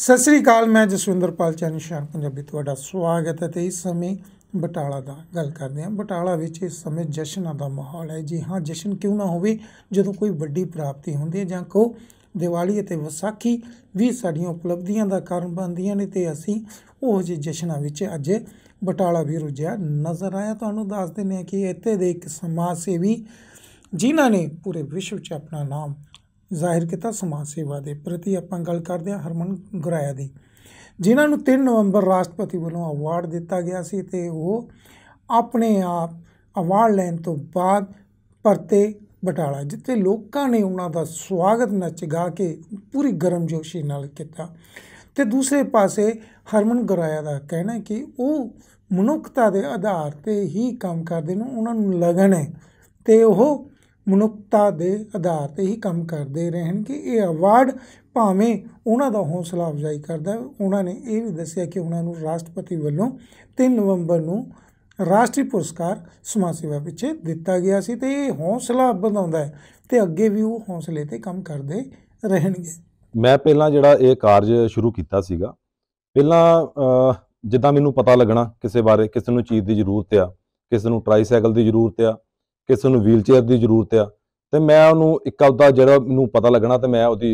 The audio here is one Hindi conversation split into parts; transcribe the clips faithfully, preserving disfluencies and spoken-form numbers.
सत श्री अकाल, मैं जसविंदरपाल चैनल शान पंजाबी तुहाडा स्वागत है। तो इस समय बटाला दा गल करदे हां। बटाला विच इस समय जशनां दा माहौल है। जी हाँ, जशन क्यों ना होवे जदों कोई वड्डी प्राप्ति हुंदी है जां को दिवाली ते विसाखी भी साडीआं उपलब्धियां दा कारण बनदियां ने। ते असीं उह जे जशनां विच अज बटाला भी रुझिया नज़र आया। तुहानूं दस दिंदे हां कि इत्थे दे इक समाज सेवी जिन्हां ने पूरे विश्व च अपना नाम जाहिर किया, समाज सेवा के प्रति। आप गल करते हैं हरमन गुराया की, जिन्होंने तीन नवंबर राष्ट्रपति वालों अवार्ड दिता गया सी। ते वो अपने आप अवार्ड लैन तो बाद परते बटाला, जिते लोगों ने उन्होंने स्वागत नच गा के पूरी गर्मजोशी नाल किया। तो दूसरे पासे हरमन गुराया का कहना है कि वो मनुखता के आधार पर ही काम करते हैं, उन्होंने लगन है, तो वो मनुखता के आधार पर ही काम करते रहन। कि ये अवार्ड भावें उन्हों का हौसला अफजाई करता। उन्होंने ये भी दसिया कि उन्होंने राष्ट्रपति वालों तीन नवंबर को राष्ट्रीय पुरस्कार समाज सेवा पिछे दिता गया सी। तो ये हौसला बढ़ाता है, तो अगे भी वो हौसले पर काम करते रहेंगे। मैं पहला जिहड़ा ये कार्य शुरू किया सीगा, पहला जिदा मैनू पता लगना किसी बारे, किसी नूं चीज़ की जरूरत आ, किसी नूं ट्राईसाइकल की जरूरत आ, किसी को व्हीलचेयर की जरूरत आ, तो मैं उन्होंने इक्का उदा जो मैं पता लगना तो मैं उसकी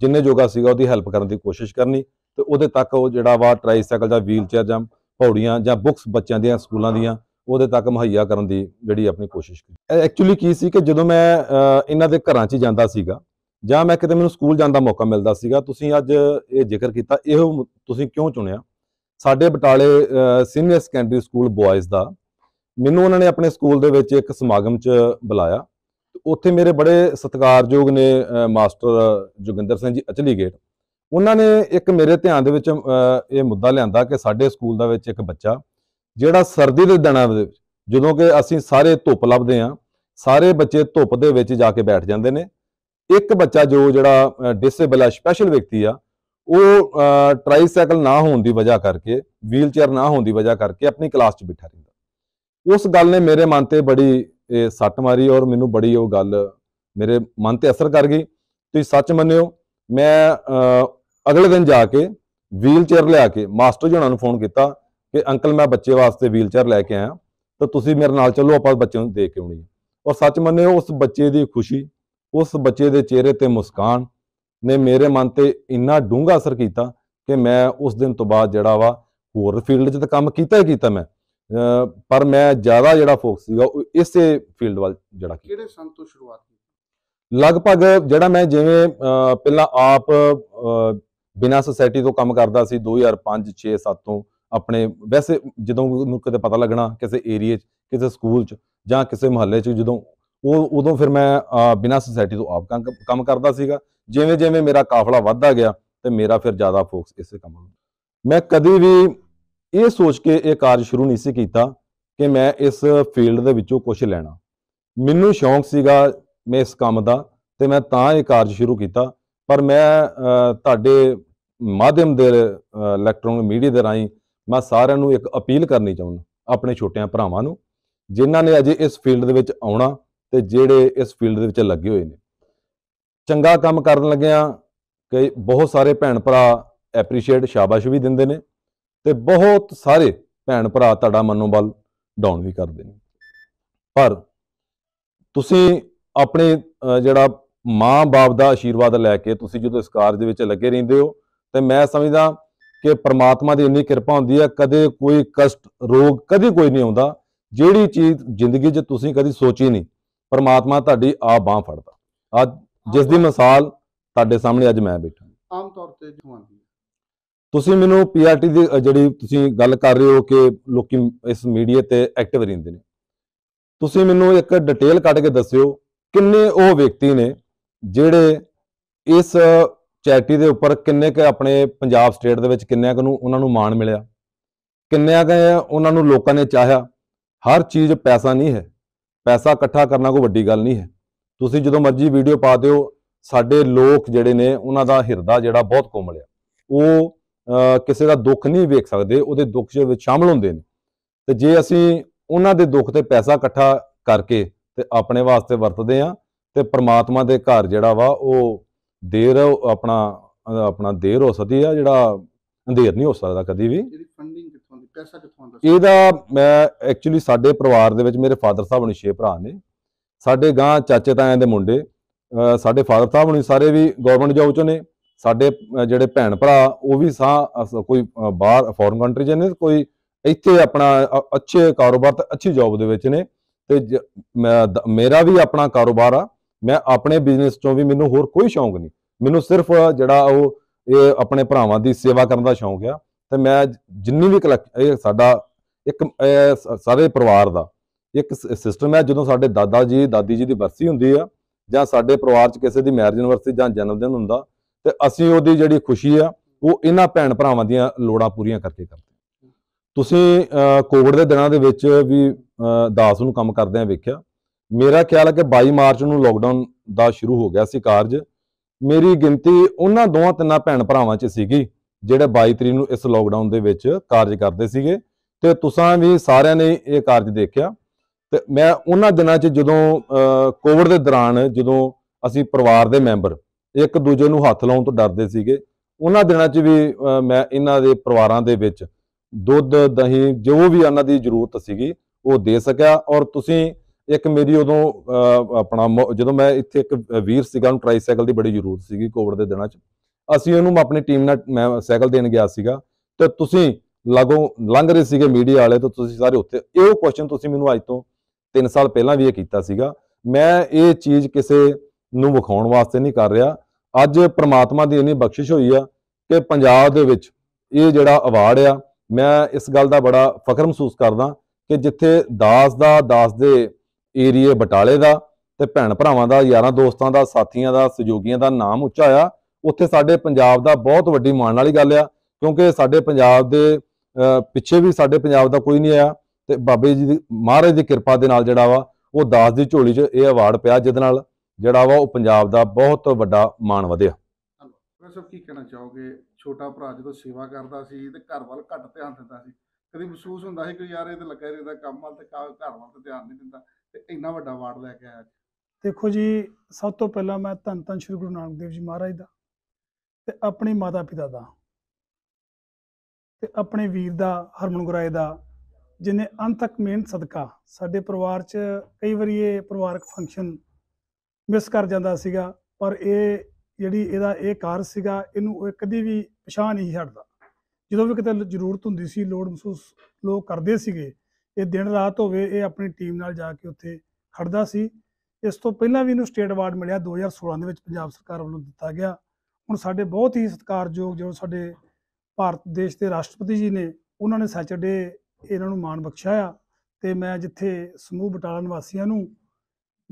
जिन्ने जोगा उसकी हैल्प करने की कोशिश करनी। तो वो तक वो जोड़ा वा ट्राईसाइकिल ज व्हीलचेयर ज पौड़ियाँ ज बुक्स बच्चों दकूलों दे तक मुहैया करने की जी अपनी कोशिश की। एक्चुअली की सी कि जो मैं इन्हों के घर ही जाता सगा, जां मैं कितने मैं स्कूल जाने का मौका मिलता सगा। तुसीं अज ये जिक्र किया, यो तुसीं क्यों चुनिया साडे बटाले सीनियर सैकेंडरी स्कूल बॉयज़ का। मैनू उन्होंने अपने स्कूल के एक समागम च बुलाया। उत्थे मेरे बड़े सत्कारयोग ने मास्टर जोगिंदर सिंह जी अचली गेट, उन्होंने एक मेरे ध्यान दे विच ये मुद्दा लिया कि साडे स्कूल दे विच एक बच्चा जिहड़ा सर्दी के दिनों जदों कि असीं सारे धुप लभदे हां, सारे बच्चे धुप दे विच जाके बैठ जाते हैं, एक बच्चा जो जिहड़ा डिसेबल है, स्पैशल व्यक्ति आ, वो ट्राईसाइकिल ना होने की वजह करके, व्हीलचेयर ना होने की वजह करके अपनी क्लास च बैठा रहिंदा। उस गल ने मेरे मन से बड़ी सट मारी और मैनू बड़ी वो गल मेरे मन से असर कर गई। तुसीं सच मन्नियो, मैं अगले दिन जाके व्हीलचेयर लिया के मास्टर जी उन्होंने फोन किया कि अंकल मैं बच्चे वास्ते व्हीलचेयर लैके आया, तो तुसीं मेरे नाल चलो आपां बच्चे नूं दे के आउणी। और सच मन्नियो, उस बच्चे की खुशी, उस बच्चे के चेहरे पर मुस्कान ने मेरे मन से इन्ना डूंगा असर किया कि मैं उस दिन तो बाद जिहड़ा वा होर फील्ड च तो काम किया ही किया मैं, पर मैं ज़्यादा जो फोकस इस फील्ड वाल जरा तो शुरुआत लगभग जरा मैं जिमें पहला आप बिना सोसाइटी तो काम करता सी। दो हज़ार पाँच छे सत्त तो अपने वैसे जो कितने पता लगना किसी एरिए किसी स्कूल च किसी मुहल्ले च जो वो उदों फिर मैं बिना सोसाइटी तो आप काम काम करता सगा। जिमें जिमें मेरा काफला वधदा गया तो मेरा फिर ज़्यादा फोकस इस काम। मैं कभी भी ये सोच के ये कार्य शुरू नहीं सी कीता कि मैं इस फील्ड दे विचों कुछ लैना। मैनू शौक सीगा मैं इस काम दा, ते मैं तां ये कार्य शुरू कीता। पर मैं तुहाडे माध्यम दे इलैक्ट्रॉनिक मीडिया दे राहीं मैं सारिआं नूं एक अपील करनी चाहुंदा अपने छोटिआं भरावां नूं जिन्हां ने अजे इस फील्ड दे विच आउणा ते जिहड़े इस फील्ड दे विच लगे होए ने। चंगा काम करन लगिआं कई बहुत सारे भैण भरा एप्रीशिएट शाबाश भी दिंदे ने, तो बहुत सारे भैन भरा तुहाडा मनोबल डाउन भी करते हैं। पर तुसीं अपने जिहड़ा माँ बाप का आशीर्वाद लैके तुसीं जदों इस कार्य विच लगे रहिंदे हो, तो मैं समझदा कि परमात्मा की इन्नी किरपा हुंदी है, कदे कोई कष्ट रोग कदे कोई नहीं आउंदा। जिहड़ी चीज़ जिंदगी च तुसीं कदी सोची नहीं, परमात्मा तुहाडी आ बांह फड़दा। अज जिस दी मिसाल तुहाडे सामने अज मैं बैठा। आम तौर ते जवानी तुसीं मैनूं पी आर टी की जिहड़ी तुसीं गल कर रहे हो कि लोकी इस मीडिया ते एक्टिव रहिंदे ने, तुसीं मैनूं एक डिटेल कट के दस्सिओ किन्ने ओह व्यक्ति ने जिहड़े इस चैरिटी दे उपर किन्ने क अपने पंजाब स्टेट दे विच किन्ने क नूं उन्हां नूं माण मिलिया, किन्ने क उन्हां नूं लोकां ने चाहिया। हर चीज़ पैसा नहीं है, पैसा इकट्ठा करना कोई वड्डी गल नहीं है। तुसीं जदों मर्जी वीडियो पा दिओ, साडे लोक जिहड़े ने उन्हां दा हिरदा जिहड़ा बहुत कोमल आ, ओह किसी का दुख नहीं वेख सकते, वो दुख शामिल होंगे हैं। तो जे असी उन्होंने दुख से पैसा इकट्ठा करके तो अपने वास्ते वरतते हैं, तो परमात्मा के घर जोड़ा वा वो देर अपना अपना देर हो सकती है, जिहड़ा अंधेर नहीं हो सकता कभी भी। ਇਹਦਾ मैं एक्चुअली साडे परिवार दे विच मेरे फादर साहब ने छे भरा ने, साडे गां चाचे तायां दे मुंडे, साडे फादर साहब ने सारे भी गवर्नमेंट जॉब चो ने, साडे जिहड़े भैन भरा वो भी सा कोई बाहर फॉरन कंट्री च ने, कोई इत्थे अपना अच्छे कारोबार अच्छी जॉब दे विच ने। ते मेरा भी अपना कारोबार आ, मैं अपने बिजनेस चो भी मैनूं होर कोई शौक नहीं, मैनूं सिर्फ जिहड़ा वो अपने भरावां दी सेवा करन दा शौक आ। तो मैं जिन्नी भी कलैक् एक सारे परिवार का एक सिस्टम है, जो साडे दादा जी दादी जी की बरसी होंदी है जां साडे परिवार किसी की मैरिज एनिवर्सरी जां जन्मदिन हुंदा, तो असी उहदी जिहड़ी खुशी है वो इन्हां भैन भरावां दीयां लोड़ां पूरीआं करके करदे। तुसीं कोविड के दिनों दे विच भी दास नूं काम करदे वेखिआ, मेरा ख्याल है कि बाई मार्च नूं लॉकडाउन दा शुरू हो गया सी कारज। मेरी गिनती उन्हां दोवां तिन्नां भैन भरावां च सीगी ਜਿਹੜੇ बाईस ਤਰੀਕ ਨੂੰ इस लॉकडाउन ਦੇ ਵਿੱਚ ਕਾਰਜ ਕਰਦੇ ਸੀਗੇ, ਤੇ ਤੁਸੀਂ ਵੀ ਸਾਰਿਆਂ ਨੇ ਇਹ ਕਾਰਜ ਦੇਖਿਆ। ਤੇ ਮੈਂ ਉਹਨਾਂ ਦਿਨਾਂ 'ਚ ਜਦੋਂ ਕੋਵਿਡ ਦੇ ਦੌਰਾਨ ਜਦੋਂ ਅਸੀਂ ਪਰਿਵਾਰ ਦੇ ਮੈਂਬਰ ਇੱਕ ਦੂਜੇ ਨੂੰ ਹੱਥ ਲਾਉਣ ਤੋਂ ਡਰਦੇ ਸੀਗੇ, ਉਹਨਾਂ ਦਿਨਾਂ 'ਚ ਵੀ ਮੈਂ ਇਹਨਾਂ ਦੇ ਪਰਿਵਾਰਾਂ ਦੇ ਵਿੱਚ ਦੁੱਧ ਦਹੀਂ ਜੋ ਵੀ ਉਹਨਾਂ ਦੀ ਜ਼ਰੂਰਤ ਸੀਗੀ ਉਹ ਦੇ ਸਕਿਆ। ਔਰ ਤੁਸੀਂ ਇੱਕ ਮੇਰੀ ਉਦੋਂ ਆਪਣਾ ਜਦੋਂ ਮੈਂ ਇੱਥੇ ਇੱਕ ਵੀਰ ਸੀਗਾ ਉਹਨੂੰ ਟ੍ਰਾਈਸਾਈਕਲ ਦੀ ਬੜੀ ਜ਼ਰੂਰਤ ਸੀਗੀ ਕੋਵਿਡ ਦੇ ਦਿਨਾਂ 'ਚ, ਅਸੀਂ ਉਹਨੂੰ ਆਪਣੀ ਟੀਮ ਨਾਲ ਮੈਂ ਸਾਈਕਲ ਦੇਣ ਗਿਆ ਸੀਗਾ, ਤੇ ਤੁਸੀਂ ਲਾਗੋਂ ਲੰਘ ਰਹੇ ਸੀਗੇ ਮੀਡੀਆ ਵਾਲੇ, ਤਾਂ ਤੁਸੀਂ ਸਾਰੇ ਉੱਥੇ ਇਹੋ ਕੁਐਸਚਨ ਤੁਸੀਂ ਮੈਨੂੰ ਅੱਜ ਤੋਂ तीन ਸਾਲ ਪਹਿਲਾਂ ਵੀ ਇਹ ਕੀਤਾ ਸੀਗਾ। ਮੈਂ ਇਹ ਚੀਜ਼ ਕਿਸੇ ਨੂੰ ਵਿਖਾਉਣ ਵਾਸਤੇ ਨਹੀਂ ਕਰ ਰਿਹਾ, ਅੱਜ ਪ੍ਰਮਾਤਮਾ ਦੀ ਇੰਨੀ ਬਖਸ਼ਿਸ਼ ਹੋਈ ਆ ਕਿ ਪੰਜਾਬ ਦੇ ਵਿੱਚ ਇਹ ਜਿਹੜਾ ਅਵਾਰਡ ਆ, ਮੈਂ ਇਸ ਗੱਲ ਦਾ ਬੜਾ ਫਖਰ ਮਹਿਸੂਸ ਕਰਦਾ ਕਿ ਜਿੱਥੇ ਦਾਸ ਦਾ ਦਾਸ ਦੇ ਏਰੀਏ ਬਟਾਲੇ ਦਾ ਤੇ ਭੈਣ ਭਰਾਵਾਂ ਦਾ ਯਾਰਾਂ ਦੋਸਤਾਂ ਦਾ ਸਾਥੀਆਂ ਦਾ ਸਹਿਯੋਗੀਆਂ ਦਾ ਨਾਮ ਉੱਚਾ ਆ, ਉੱਥੇ ਸਾਡੇ ਪੰਜਾਬ ਦਾ बहुत ਵੱਡੀ ਮਾਣ ਵਾਲੀ ਗੱਲ ਆ, ਕਿਉਂਕਿ ਸਾਡੇ ਪੰਜਾਬ ਦੇ ਪਿੱਛੇ ਵੀ ਸਾਡੇ ਪੰਜਾਬ ਦਾ ਕੋਈ ਨਹੀਂ ਆਇਆ। ਤੇ ਬਾਬੇ ਜੀ ਦੀ ਮਹਾਰਾਜ ਦੀ ਕਿਰਪਾ ਦੇ ਨਾਲ ਜਿਹੜਾ ਵਾ ਉਹ ਦਾਸ ਦੀ ਝੋਲੀ 'ਚ ਇਹ ਅਵਾਰਡ ਪਿਆ, ਜਿਹਦੇ ਨਾਲ ਜਿਹੜਾ ਵਾ ਉਹ ਪੰਜਾਬ ਦਾ ਬਹੁਤ ਵੱਡਾ ਮਾਣ ਵਧਿਆ। ਸਭ ਕੀ ਕਹਿਣਾ ਚਾਹੋਗੇ, ਛੋਟਾ ਭਰਾ ਜਦੋਂ ਸੇਵਾ ਕਰਦਾ ਸੀ ਤੇ ਘਰ ਵੱਲ ਘੱਟ ਧਿਆਨ ਦਿੰਦਾ ਸੀ, ਕਦੀ ਮਹਿਸੂਸ ਹੁੰਦਾ ਸੀ ਕਿ ਯਾਰ ਇਹ ਤੇ ਲੱਗਾ ਰਹਿੰਦਾ ਕੰਮ ਵੱਲ ਤੇ ਘਰ ਵੱਲ ਤੇ ਧਿਆਨ ਨਹੀਂ ਦਿੰਦਾ, ਤੇ ਇੰਨਾ ਵੱਡਾ ਅਵਾਰਡ ਲੈ ਕੇ ਆਇਆ? ਦੇਖੋ ਜੀ, ਸਭ ਤੋਂ ਪਹਿਲਾਂ ਮੈਂ ਧੰਨ ਧੰਨ ਸ਼੍ਰੀ ਗੁਰੂ ਨਾਨਕ ਦੇਵ ਜੀ ਮਹਾਰਾਜ ਦਾ, अपने माता पिता का, अपने वीर का, हरमन गुराए का, जिन्हें अंत तक मेहनत सदका साडे परिवार च कई बार ये परिवारक फंक्शन मिस कर जाता सीगा, पर यह जी ए कार सीगा इनू कभी भी पछाण नहीं छड्डदा। जो भी कितने जरूरत हुंदी सी, लोड़ महसूस लोग करते सीगे, ये दिन रात होवे ये अपनी टीम नाल जाके उत्थे खड़दा सी। इस तो पहला भी इनू स्टेट अवार्ड मिलिया दो हज़ार सोलह दे विच पंजाब सरकार वालों दिता गया। ਹੁਣ ਸਾਡੇ बहुत ही ਸਤਿਕਾਰਯੋਗ जो ਸਾਡੇ भारत देश के राष्ट्रपति जी ने उन्होंने सैचरडे ਇਹਨਾਂ ਨੂੰ ਮਾਣ ਬਖਸ਼ਾਇਆ, ਤੇ मैं ਜਿੱਥੇ ਸਮੂਹ ਬਟਾਲਾ ਨਿਵਾਸੀਆਂ ਨੂੰ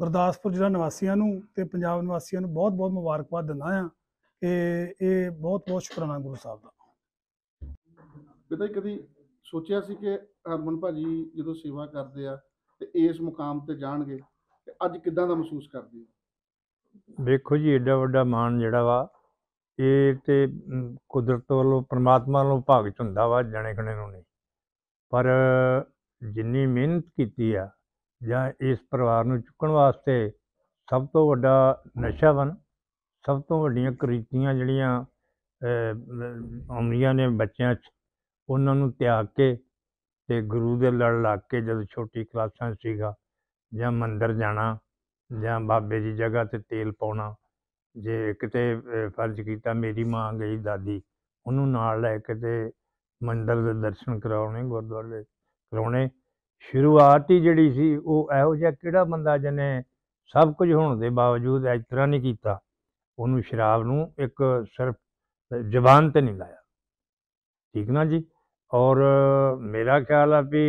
ਗੁਰਦਾਸपुर ਜ਼ਿਲ੍ਹਾ ਨਿਵਾਸੀਆਂ ਨੂੰ ਤੇ ਪੰਜਾਬ ਨਿਵਾਸੀਆਂ ਨੂੰ बहुत बहुत ਮੁਬਾਰਕਬਾਦ ਦਿੰਦਾ ਹਾਂ ਕਿ ਇਹ बहुत बहुत ਸ਼ੁਕਰਾਨਾ ਗੁਰੂ ਸਾਹਿਬ ਦਾ। ਬੇਟਾ ਕਦੀ ਸੋਚਿਆ ਸੀ ਕਿ ਹਰਮਨ ਭਾਜੀ ਜਦੋਂ ਸੇਵਾ ਕਰਦੇ ਆ ਤੇ ਇਸ ਮੁਕਾਮ ਤੇ ਜਾਣਗੇ, ਤੇ ਅੱਜ ਕਿਦਾਂ ਦਾ ਮਹਿਸੂਸ ਕਰਦੇ ਹੋ? ਵੇਖੋ ਜੀ, ਏਡਾ ਵੱਡਾ ਮਾਣ ਜਿਹੜਾ ਵਾ ਇਹ ਤੇ ਕੁਦਰਤ ਵੱਲੋਂ ਪਰਮਾਤਮਾ ਵੱਲੋਂ ਭਾਗ 'ਚ ਹੁੰਦਾ ਵਾ, ਜਾਣੇ ਖਣੇ ਨੂੰ ਨਹੀਂ। ਪਰ ਜਿੰਨੀ ਮਿਹਨਤ ਕੀਤੀ ਆ ਜਾਂ ਇਸ ਪਰਿਵਾਰ ਨੂੰ ਚੁੱਕਣ ਵਾਸਤੇ ਸਭ ਤੋਂ ਵੱਡਾ ਨਸ਼ਾਵਨ, ਸਭ ਤੋਂ ਵੱਡੀਆਂ ਕੁਰੀਤੀਆਂ ਜਿਹੜੀਆਂ ਆਉਂਦੀਆਂ ਨੇ ਬੱਚਿਆਂ 'ਚ, ਉਹਨਾਂ ਨੂੰ ਤਿਆਗ ਕੇ ਤੇ ਗੁਰੂ ਦੇ ਲੜ ਲੱਗ ਕੇ, ਜਦੋਂ ਛੋਟੀ ਕਲਾਸਾਂ ਸੀਗਾ ਜਾਂ ਮੰਦਰ ਜਾਣਾ ਜਾਂ ਬਾਬੇ ਦੀ ਜਗ੍ਹਾ 'ਤੇ ਤੇਲ ਪਾਉਣਾ, ਜੇ ਕਿਤੇ ਫਰਜ਼ ਕੀਤਾ ਮੇਰੀ ਮਾਂ ਗਈ ਦਾਦੀ ਉਹਨੂੰ ਨਾਲ ਲੈ ਕੇ ਤੇ ਮੰਦਰ ਦੇ ਦਰਸ਼ਨ ਕਰਾਉਣੇ, ਗੁਰਦੁਆਰੇ ਕਰਾਉਣੇ। ਸ਼ੁਰੂਆਤ ਹੀ ਜਿਹੜੀ ਸੀ ਉਹ ਇਹੋ ਜਿਹਾ ਕਿਹੜਾ ਬੰਦਾ ਜਿਹਨੇ ਸਭ ਕੁਝ ਹੋਣ ਦੇ ਬਾਵਜੂਦ ਇਸ ਤਰ੍ਹਾਂ ਨਹੀਂ ਕੀਤਾ, ਉਹਨੂੰ ਸ਼ਰਾਬ ਨੂੰ ਇੱਕ ਸਿਰਫ ਜ਼ਬਾਨ 'ਤੇ ਨਹੀਂ ਲਾਇਆ, ਠੀਕ ਨਾ ਜੀ। ਔਰ ਮੇਰਾ ਖਿਆਲ ਆ ਵੀ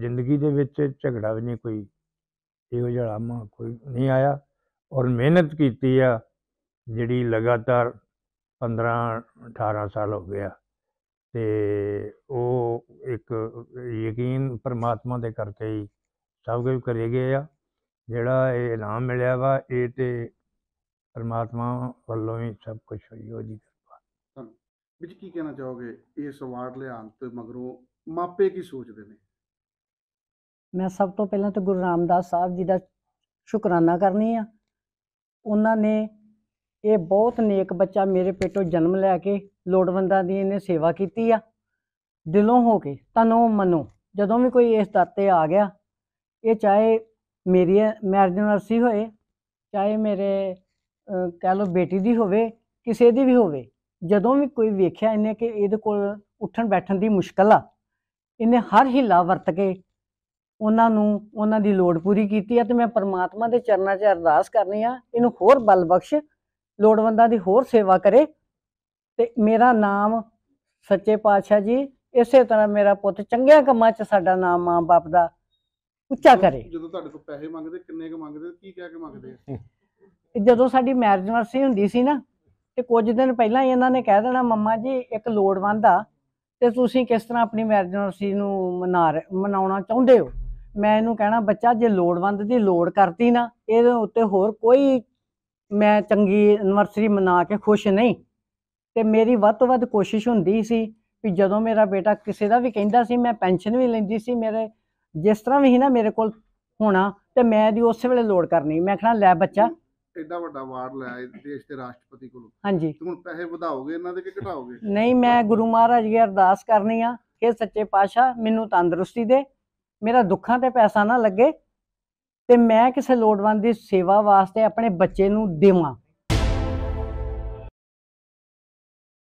ਜ਼ਿੰਦਗੀ ਦੇ ਵਿੱਚ ਝਗੜਾ ਵੀ ਨਹੀਂ ਕੋਈ ਇਹੋ ਜਿਹਾ ਲਾਮਾ ਕੋਈ ਨਹੀਂ ਆਇਆ, और मेहनत की आ जी लगातार पंद्रह अठारह साल हो गया, तो वो एक यकीन परमात्मा के करके ही सब कुछ करे गए आ। जोड़ा ये इनाम मिलया वा ये तो परमात्मा वालों ही सब कुछ हुई हो जी कृपा। की कहना चाहोगे इस अवार्ड लिया मगरों मापे की सोचते हैं? मैं सब तो पहला तो गुरु रामदास साहब जी का शुकराना करनी आ, उन्होंने ये बहुत नेक बच्चा मेरे पेटों जन्म लैके लोड़वंदा दी इन्हें सेवा की आ दिलों होके तनों मनो। जदों भी कोई इस दाते आ गया, ये चाहे मेरी मैरिज एनिवर्सरी होए, चाहे मेरे कह लो बेटी दी होवे, किसी दी भी होवे, जदों भी कोई वेख्या इन्हें कि इहदे कोल उठन बैठन दी मुश्किल आ, इन्हें हर हिला वरत के उन्हां नूं उन्हां दी लोड़ पूरी कीती आ। ते मैं परमात्मा दे चरनां च अरदास करनी आ, इन्हूं होर बल बख्श, लोड़वंदा दी होर सेवा करे। ते मेरा नाम सच्चे पातशाह जी इसे तरह मेरा पुत चंगिया कमां च साडा नाम मां बाप दा उच्चा करे। ਜਦੋਂ ਤੁਹਾਡੇ ਤੋਂ ਪੈਸੇ ਮੰਗਦੇ ਕਿੰਨੇ ਕ ਮੰਗਦੇ ਕੀ ਕਹਿ ਕੇ ਮੰਗਦੇ? ਜਦੋਂ ਸਾਡੀ ਮੈਰਿਜ ਵਰਸੀ ਹੁੰਦੀ ਸੀ ਨਾ, ਤੇ ਕੁਝ ਦਿਨ ਪਹਿਲਾਂ ਇਹਨਾਂ ਨੇ ਕਹਿ ਦੇਣਾ ਮੰਮਾ ਜੀ ਇੱਕ ਲੋੜਵੰਦ ਆ ਤੇ ਤੁਸੀਂ ਕਿਸ ਤਰ੍ਹਾਂ ਆਪਣੀ ਮੈਰਿਜ ਵਰਸੀ ਨੂੰ ਮਨਾ ਮਨਾਉਣਾ ਚਾਹੁੰਦੇ ਹੋ। ਮੈਂ ਇਹਨੂੰ ਕਹਿਣਾ ਬੱਚਾ ਜੇ ਲੋੜਵੰਦ ਦੀ ਲੋੜ ਕਰਤੀ ਨਾ, ਇਹਦੇ ਉੱਤੇ ਹੋਰ ਕੋਈ मैं चंगी एनिवर्सरी मना के खुश नहीं। तो मेरी वध तो वध कोशिश होंदी सी कि जदों मेरा बेटा किसी का भी कहता सी, मैं पेंशन भी लैंदी सी, मेरे जिस तरह भी ही ना मेरे कोल होना, तो मैं दी उस वेले लोड़ करनी। मैं कहना लै बच्चा एडा वड्डा वार लै देश दे राष्ट्रपति कोलों, हाँ जी हुण पैसे वधाओगे इन्हां दे कि घटाओगे? नहीं, मैं गुरु महाराज दी अरदास करनी आ कि सच्चे पातशाह मैनूं तंदरुस्ती दे, मेरा दुखां ते पैसा ना लगे, ते मैं किसी लोड़वंद की सेवा वास्ते अपने बच्चे नूं देवां।